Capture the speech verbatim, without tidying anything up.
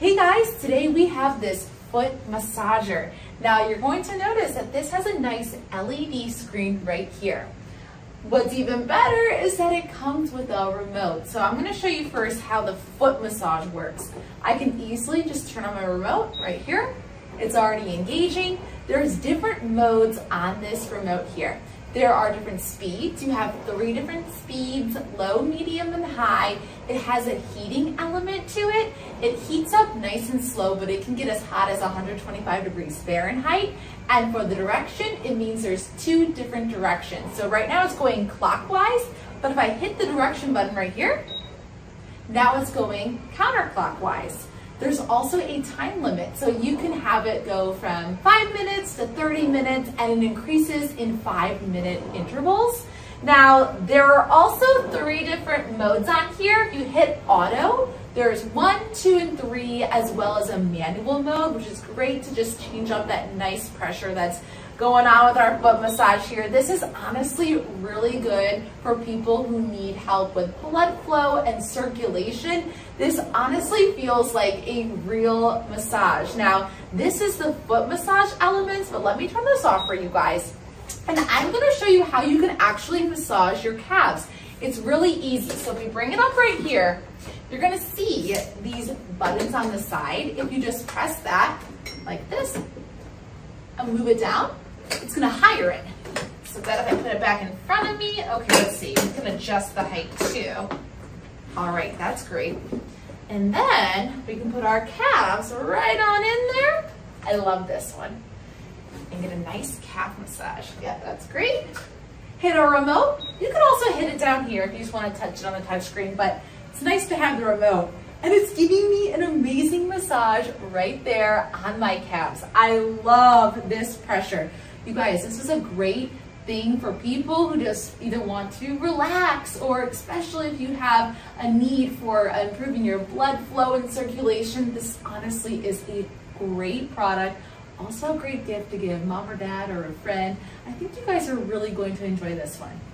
Hey guys, today we have this foot massager. Now you're going to notice that this has a nice L E D screen right here. What's even better is that it comes with a remote. So I'm gonna show you first how the foot massage works. I can easily just turn on my remote right here. It's already engaging. There's different modes on this remote here. There are different speeds. You have three different speeds, low, medium, and high. It has a heating element to it. It heats up nice and slow, but it can get as hot as one hundred twenty-five degrees Fahrenheit. And for the direction, it means there's two different directions. So right now it's going clockwise, but if I hit the direction button right here, now it's going counterclockwise. There's also a time limit, so you can have it go from five minutes to thirty minutes, and it increases in five minute intervals. Now, there are also three different modes on here. If you hit auto, there's one, two, and three, as well as a manual mode, which is great to just change up that nice pressure that's going on with our foot massage here. This is honestly really good for people who need help with blood flow and circulation. This honestly feels like a real massage. Now, this is the foot massage elements, but let me turn this off for you guys. And I'm gonna show you how you can actually massage your calves. It's really easy. So if we bring it up right here, you're gonna see these buttons on the side. If you just press that like this and move it down, it's gonna higher it. So that if I put it back in front of me, okay, let's see, we can adjust the height too. All right, that's great. And then we can put our calves right on in there. I love this one. And get a nice calf massage. Yeah, that's great. Hit a remote. You can also hit it down here if you just wanna touch it on the touch screen, but it's nice to have the remote. And it's giving me an amazing massage right there on my calves. I love this pressure. You guys, this is a great thing for people who just either want to relax, or especially if you have a need for improving your blood flow and circulation. This honestly is a great product. Also a great gift to give mom or dad or a friend. I think you guys are really going to enjoy this one.